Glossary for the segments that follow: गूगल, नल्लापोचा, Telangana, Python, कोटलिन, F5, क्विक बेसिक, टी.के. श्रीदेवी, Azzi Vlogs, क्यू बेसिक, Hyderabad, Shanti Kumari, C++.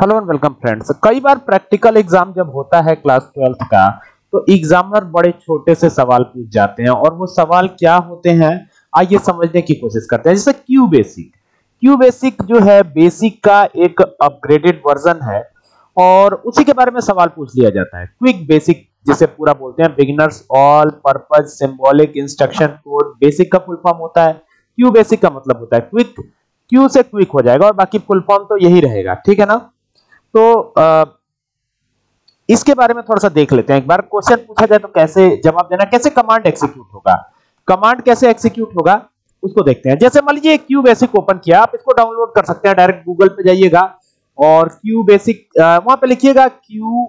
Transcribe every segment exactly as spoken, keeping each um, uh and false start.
Hello and welcome friends. कई बार practical exam जब होता है क्लास ट्वेल्थ का, तो एग्जामिनर बड़े छोटे से सवाल पूछ जाते हैं, और वो सवाल क्या होते हैं आइए समझने की कोशिश करते हैं। जैसे क्यू बेसिक क्यू बेसिक जो है बेसिक का एक अपग्रेडेड वर्जन है, और उसी के बारे में सवाल पूछ लिया जाता है। क्विक बेसिक जिसे पूरा बोलते हैं, beginners all purpose symbolic instruction code, basic का फुल फॉर्म होता है। क्यू बेसिक का मतलब होता है क्विक, क्यू से क्विक हो जाएगा, और बाकी फुल फॉर्म तो यही रहेगा, ठीक है ना। तो आ, इसके बारे में थोड़ा सा देख लेते हैं। एक बार क्वेश्चन पूछा जाए तो कैसे जवाब देना, कैसे कमांड एक्सिक्यूट होगा, कमांड कैसे एक्सिक्यूट होगा उसको देखते हैं। जैसे मान लीजिए क्यू बेसिक ओपन किया, आप इसको डाउनलोड कर सकते हैं, डायरेक्ट गूगल पे जाइएगा और क्यू बेसिक वहां पे लिखिएगा, Q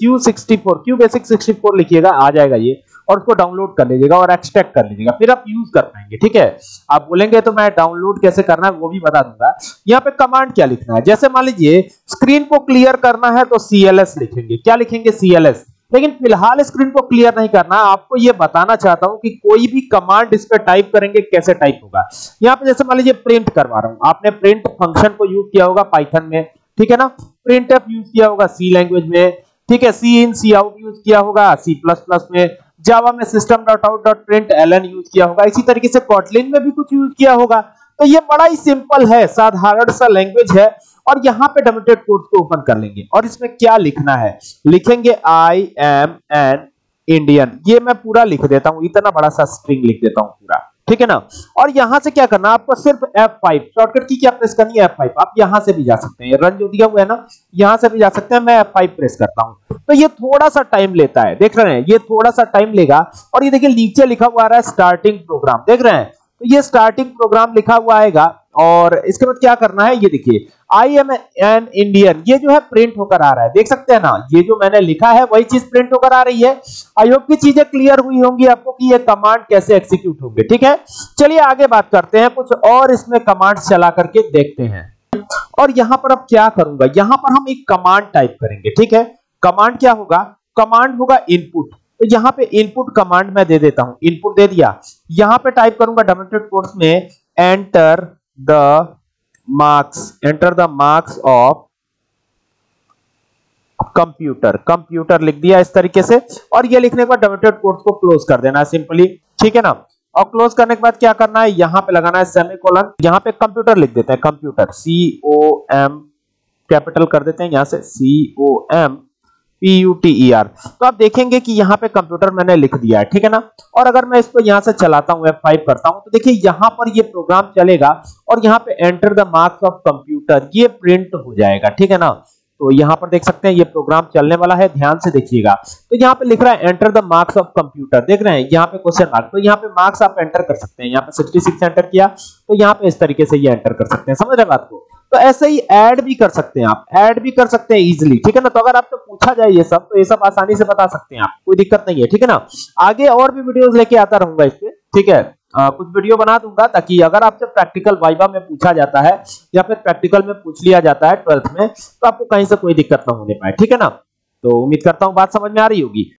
Q sixty four क्यू बेसिक sixty four लिखिएगा, आ जाएगा ये, और उसको डाउनलोड कर लीजिएगा और एक्सट्रैक्ट कर लीजिएगा, फिर आप यूज कर पाएंगे, ठीक है। आप बोलेंगे तो मैं डाउनलोड कैसे करना है वो भी बता दूंगा। यहाँ पे कमांड क्या लिखना है, जैसे मान लीजिए स्क्रीन को क्लियर करना है तो सीएलएस लिखेंगे, क्या लिखेंगे, सीएलएस। लेकिन फिलहाल स्क्रीन को क्लियर नहीं करना, आपको ये बताना चाहता हूं कि कोई भी कमांड इस पे टाइप करेंगे कैसे टाइप होगा। यहाँ पे जैसे मान लीजिए प्रिंट करवा रहा हूं, आपने प्रिंट फंक्शन को यूज किया होगा पाइथन में, ठीक है ना, प्रिंटएफ यूज किया होगा सी लैंग्वेज में, ठीक है, सी इन सी आउट यूज किया होगा सी प्लस प्लस में, जावा में system dot out dot println use किया होगा, इसी तरीके से कोटलिन में भी कुछ यूज किया होगा। तो ये बड़ा ही सिंपल है, साधारण सा लैंग्वेज है, और यहाँ पे डॉक्यूमेंटेड कोड को ओपन कर लेंगे, और इसमें क्या लिखना है, लिखेंगे आई एम एन इंडियन। ये मैं पूरा लिख देता हूँ, इतना बड़ा सा स्ट्रिंग लिख देता हूँ पूरा, ठीक है ना। और यहाँ से क्या करना, आपको सिर्फ एफ फाइव शॉर्टकट की क्या प्रेस करनी है, एफ फाइव। आप यहाँ से भी जा सकते हैं, रन जो दिया हुआ है ना, यहाँ से भी जा सकते हैं। मैं एफ फाइव प्रेस करता हूँ तो ये थोड़ा सा टाइम लेता है, देख रहे हैं, ये थोड़ा सा टाइम लेगा। और ये देखिए नीचे लिखा हुआ आ रहा है स्टार्टिंग प्रोग्राम, देख रहे हैं, तो ये स्टार्टिंग प्रोग्राम लिखा हुआ आएगा। और इसके बाद क्या करना है, ये देखिए आई एम एन इंडियन, ये जो है प्रिंट होकर आ रहा है, देख सकते हैं ना, ये जो मैंने लिखा है वही चीज प्रिंट होकर आ रही है। आई होप की चीजें क्लियर हुई होंगी आपको कि ये कमांड कैसे एक्सिक्यूट होंगे, ठीक है। चलिए आगे बात करते हैं, कुछ और इसमें कमांड्स चला करके देखते हैं। और यहाँ पर अब क्या करूंगा, यहाँ पर हम एक कमांड टाइप करेंगे, ठीक है। कमांड क्या होगा, कमांड होगा इनपुट। तो यहाँ पे इनपुट कमांड मैं दे देता हूँ, इनपुट दे दिया। यहाँ पे टाइप करूंगा डॉक्यूमेंटेड कोट्स में, enter the marks enter the marks of computer computer लिख दिया इस तरीके से। और ये लिखने के बाद डॉक्यूमेंटेड कोट्स को क्लोज कर देना है सिंपली, ठीक है ना। और क्लोज करने के बाद क्या करना है, यहाँ पे लगाना है सेमीकोलन, यहाँ पे कंप्यूटर लिख देते हैं, computer C O M capital कर देते हैं, यहाँ से C O M P U T E R। तो आप देखेंगे कि यहाँ पे कंप्यूटर मैंने लिख दिया है, ठीक है ना। और अगर मैं इसको यहाँ से चलाता हूँ, एफ फाइव करता हूँ, तो देखिए यहाँ पर ये प्रोग्राम चलेगा, और यहाँ पे enter the marks of computer ये प्रिंट हो जाएगा, ठीक है ना। तो यहाँ पर देख सकते हैं ये प्रोग्राम चलने वाला है, ध्यान से देखिएगा। तो यहाँ पे लिख रहा है enter the marks of computer, देख रहे हैं यहाँ पे क्वेश्चन मार्क, तो यहाँ पे मार्क्स आप एंटर कर सकते हैं। यहाँ पे सिक्सटी सिक्स एंटर किया तो यहाँ पे इस तरीके से ये एंटर कर सकते हैं, समझ रहे बात को। तो ऐसे ही ऐड भी कर सकते हैं, आप ऐड भी कर सकते हैं इजिली, ठीक है ना। तो अगर आपको तो पूछा जाए ये सब, तो ये सब आसानी से बता सकते हैं आप, कोई दिक्कत नहीं है, ठीक है ना। आगे और भी वीडियोस लेके आता रहूंगा इस पे, ठीक है। आ, कुछ वीडियो बना दूंगा, ताकि अगर आपसे प्रैक्टिकल वाइवा में पूछा जाता है या फिर प्रैक्टिकल में पूछ लिया जाता है ट्वेल्थ में, तो आपको कहीं से कोई दिक्कत ना होने पाए, ठीक है ना। तो उम्मीद करता हूँ बात समझ में आ रही होगी।